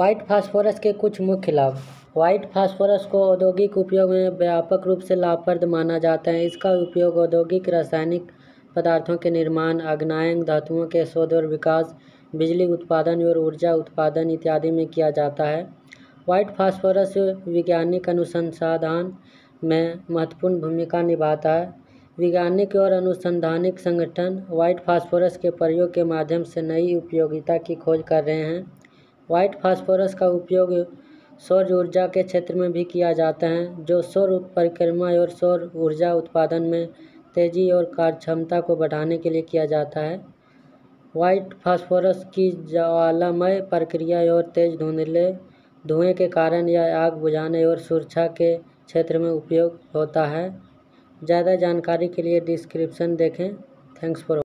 White phosphorus के कुछ मुख्य लाभ। व्हाइट फास्फोरस को औद्योगिक उपयोग में व्यापक रूप से लाभप्रद माना जाता है। इसका उपयोग औद्योगिक रासायनिक पदार्थों के निर्माण, अग्नायन धातुओं के शोध और विकास, बिजली उत्पादन और ऊर्जा उत्पादन इत्यादि में किया जाता है। व्हाइट फास्फोरस वैज्ञानिक अनुसंधान में महत्वपूर्ण भूमिका निभाता है। वैज्ञानिक और अनुसंधानिक संगठन व्हाइट फास्फोरस के प्रयोग के माध्यम से नई उपयोगिता की खोज कर रहे हैं। व्हाइट फास्फोरस का उपयोग सौर ऊर्जा के क्षेत्र में भी किया जाता है, जो सौर परिक्रमा और सौर ऊर्जा उत्पादन में तेजी और कार्यक्षमता को बढ़ाने के लिए किया जाता है। व्हाइट फास्फोरस की ज्वालामय प्रक्रिया और तेज धुंधले धुएं के कारण यह आग बुझाने और सुरक्षा के क्षेत्र में उपयोग होता है। ज़्यादा जानकारी के लिए डिस्क्रिप्शन देखें। Thanks for